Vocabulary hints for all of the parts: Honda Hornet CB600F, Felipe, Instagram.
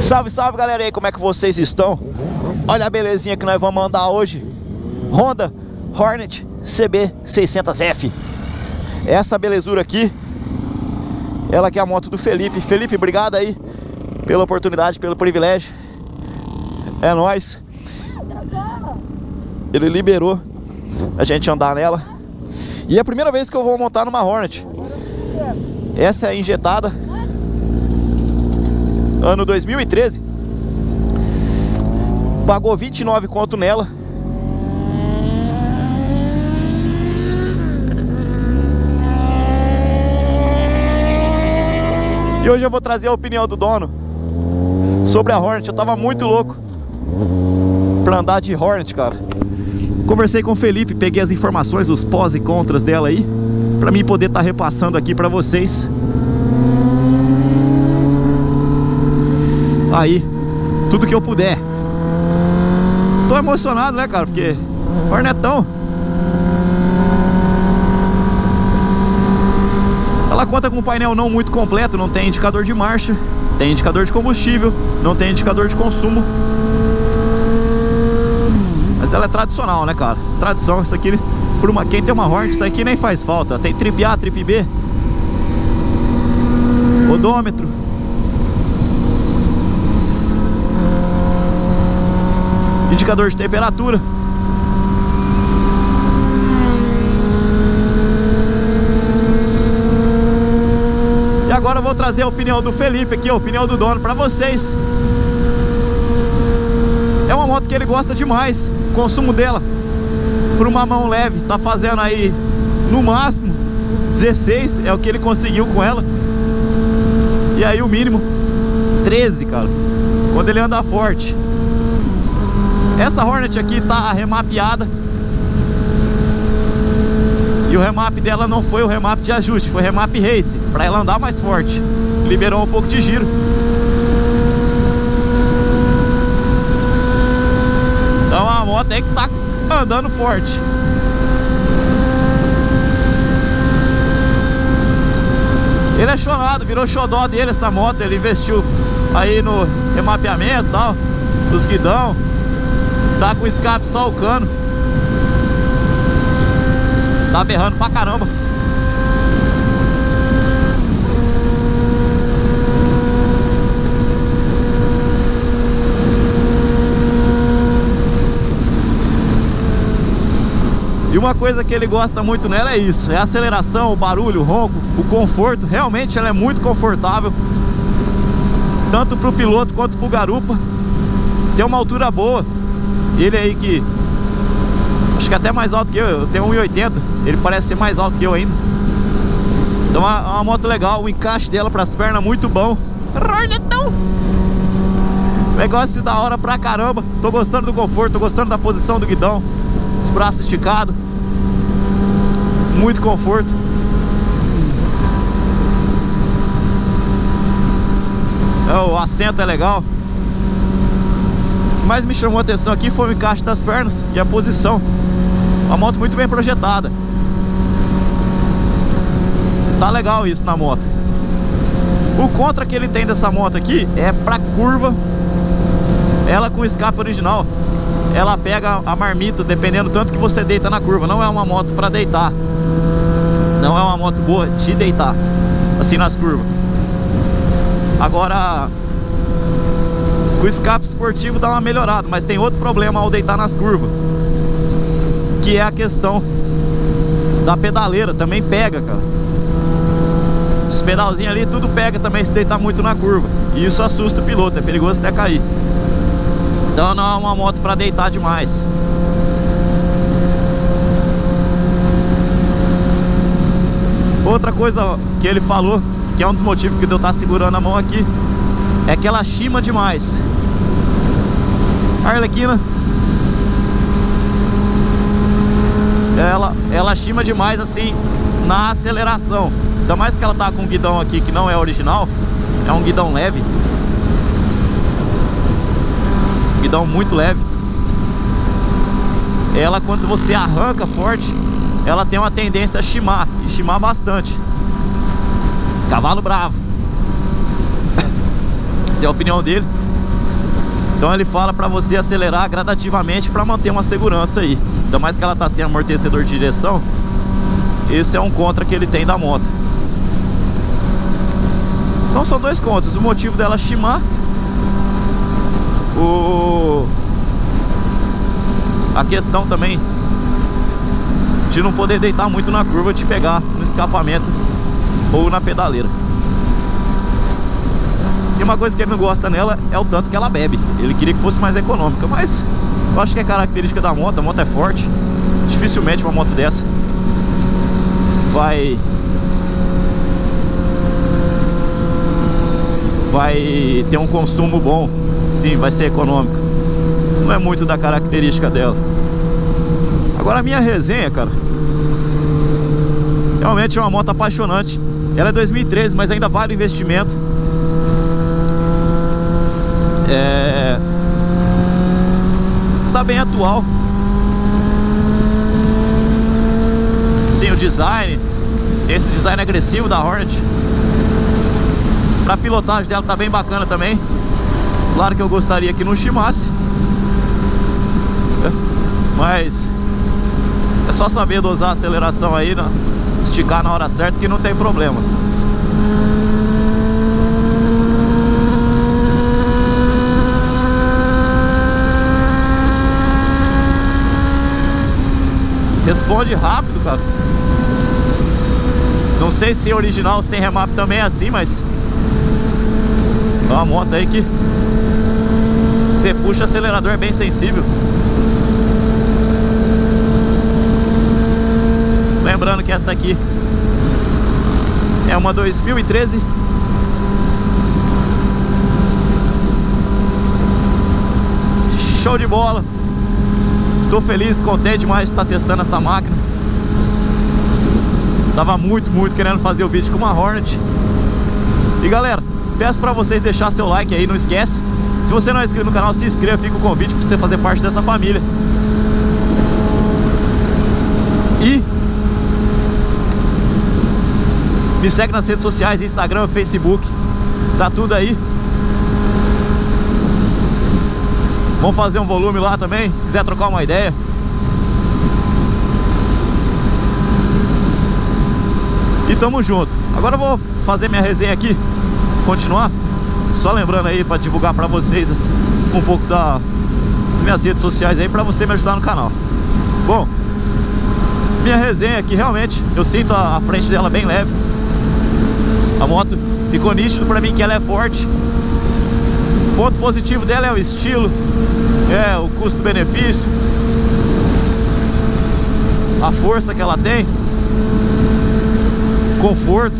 Salve, salve, galera aí, como é que vocês estão? Olha a belezinha que nós vamos mandar hoje. Honda Hornet CB600F. Essa belezura aqui, ela que é a moto do Felipe. Felipe, obrigado aí pela oportunidade, pelo privilégio. É nóis. Ele liberou a gente andar nela. E é a primeira vez que eu vou montar numa Hornet. Essa é injetada, ano 2013. Pagou 29 conto nela. E hoje eu vou trazer a opinião do dono sobre a Hornet. Eu tava muito louco pra andar de Hornet, cara. Conversei com o Felipe, peguei as informações, os pós e contras dela aí, pra mim poder estar repassando aqui pra vocês. Aí, tudo que eu puder. Tô emocionado, né, cara? Porque Hornetão, ela conta com um painel não muito completo. Não tem indicador de marcha, tem indicador de combustível, não tem indicador de consumo. Mas ela é tradicional, né, cara? Tradição, isso aqui, quem tem uma Hornet, isso aqui nem faz falta. Tem trip A, trip B, odômetro. Indicador de temperatura. E agora eu vou trazer a opinião do Felipe aqui, a opinião do dono pra vocês. É uma moto que ele gosta demais. O consumo dela, por uma mão leve, tá fazendo aí no máximo 16, é o que ele conseguiu com ela. E aí o mínimo 13, cara, quando ele anda forte. Essa Hornet aqui tá remapeada. E o remap dela não foi o remap de ajuste, foi remap race, pra ela andar mais forte. Liberou um pouco de giro. Então a moto aí que tá andando forte. Ele é chorado, virou xodó dele essa moto. Ele investiu aí no remapeamento e tal, dos guidão. Tá com escape só o cano. Tá berrando pra caramba. E uma coisa que ele gosta muito nela é isso: é a aceleração, o barulho, o ronco, o conforto. Realmente ela é muito confortável, tanto pro piloto quanto pro garupa. Tem uma altura boa. Ele aí que, acho que é até mais alto que eu tenho 1,80. Ele parece ser mais alto que eu ainda. Então é uma moto legal. O encaixe dela para as pernas muito bom. Hornetão! Negócio da hora pra caramba. Tô gostando do conforto, tô gostando da posição do guidão. Os braços esticados. Muito conforto. O assento é legal. O que mais me chamou a atenção aqui foi o encaixe das pernas e a posição. Uma moto muito bem projetada. Tá legal isso na moto. O contra que ele tem dessa moto aqui é pra curva. Ela com escape original, ela pega a marmita dependendo tanto que você deita na curva. Não é uma moto pra deitar. Não é uma moto boa de deitar assim nas curvas. Agora, com o escape esportivo dá uma melhorada, mas tem outro problema ao deitar nas curvas, que é a questão da pedaleira, também pega, cara. Os pedalzinhos ali, tudo pega também se deitar muito na curva. E isso assusta o piloto, é perigoso até cair. Então não é uma moto pra deitar demais. Outra coisa que ele falou, que é um dos motivos que eu estou segurando a mão aqui, é que ela chima demais. Arlequina. Ela chima demais assim na aceleração. Ainda mais que ela tá com um guidão aqui que não é original. É um guidão leve. Guidão muito leve. Ela, quando você arranca forte, ela tem uma tendência a chimar. E chimar bastante. Cavalo bravo. Essa é a opinião dele. Então ele fala para você acelerar gradativamente para manter uma segurança aí. Ainda mais que ela tá sem amortecedor de direção. Esse é um contra que ele tem da moto. Então são dois contras. O motivo dela chimar, a questão também de não poder deitar muito na curva, de pegar no escapamento ou na pedaleira. E uma coisa que ele não gosta nela é o tanto que ela bebe. Ele queria que fosse mais econômica, mas eu acho que é característica da moto. A moto é forte. Dificilmente uma moto dessa vai ter um consumo bom. Sim, vai ser econômico. Não é muito da característica dela. Agora a minha resenha, cara, realmente é uma moto apaixonante. Ela é 2013, mas ainda vale o investimento. Tá bem atual. Sim, o design, esse design agressivo da Hornet, a pilotagem dela tá bem bacana também. Claro que eu gostaria que não chimasse, mas é só saber dosar a aceleração aí, né? Esticar na hora certa que não tem problema. Responde rápido, cara. Não sei se original sem remap também é assim, mas é uma moto aí que você puxa o acelerador, é bem sensível. Lembrando que essa aqui é uma 2013. Show de bola. Tô feliz, contente demais de estar testando essa máquina. Tava muito querendo fazer o vídeo com uma Hornet. E galera, peço pra vocês deixar seu like aí, não esquece. Se você não é inscrito no canal, se inscreva, fica o convite pra você fazer parte dessa família. E me segue nas redes sociais, Instagram, Facebook. Tá tudo aí. Vamos fazer um volume lá também, se quiser trocar uma ideia. E tamo junto. Agora eu vou fazer minha resenha aqui, continuar, só lembrando aí para divulgar para vocês um pouco das minhas redes sociais aí, para você me ajudar no canal. Bom, minha resenha aqui, realmente eu sinto a frente dela bem leve. A moto ficou nítido para mim que ela é forte. O ponto positivo dela é o estilo, é o custo-benefício, a força que ela tem, conforto.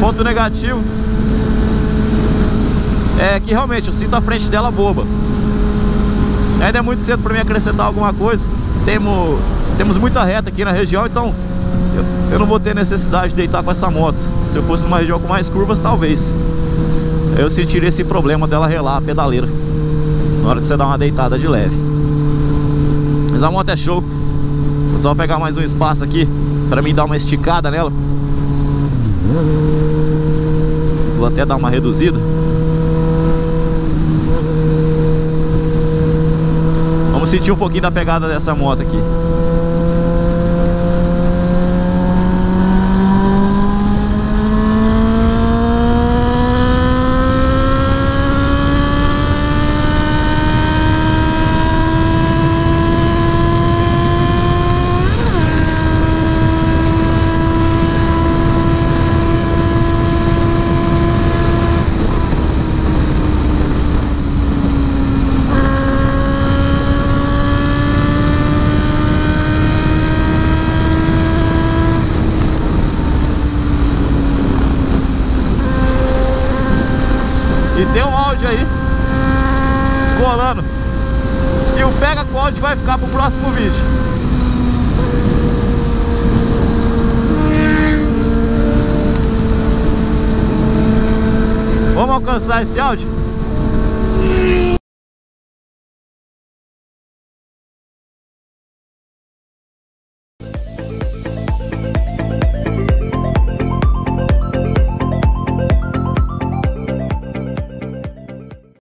Ponto negativo é que realmente eu sinto a frente dela boba. Ainda é muito cedo para mim acrescentar alguma coisa. Temos muita reta aqui na região, então eu não vou ter necessidade de deitar com essa moto. Se eu fosse numa região com mais curvas, talvez eu sentiria esse problema dela relar a pedaleira na hora de você dar uma deitada de leve. Mas a moto é show. Vou só pegar mais um espaço aqui para mim dar uma esticada nela. Vou até dar uma reduzida. Vamos sentir um pouquinho da pegada dessa moto aqui. Tem um áudio aí colando. E o pega com o áudio vai ficar pro próximo vídeo. Vamos alcançar esse áudio?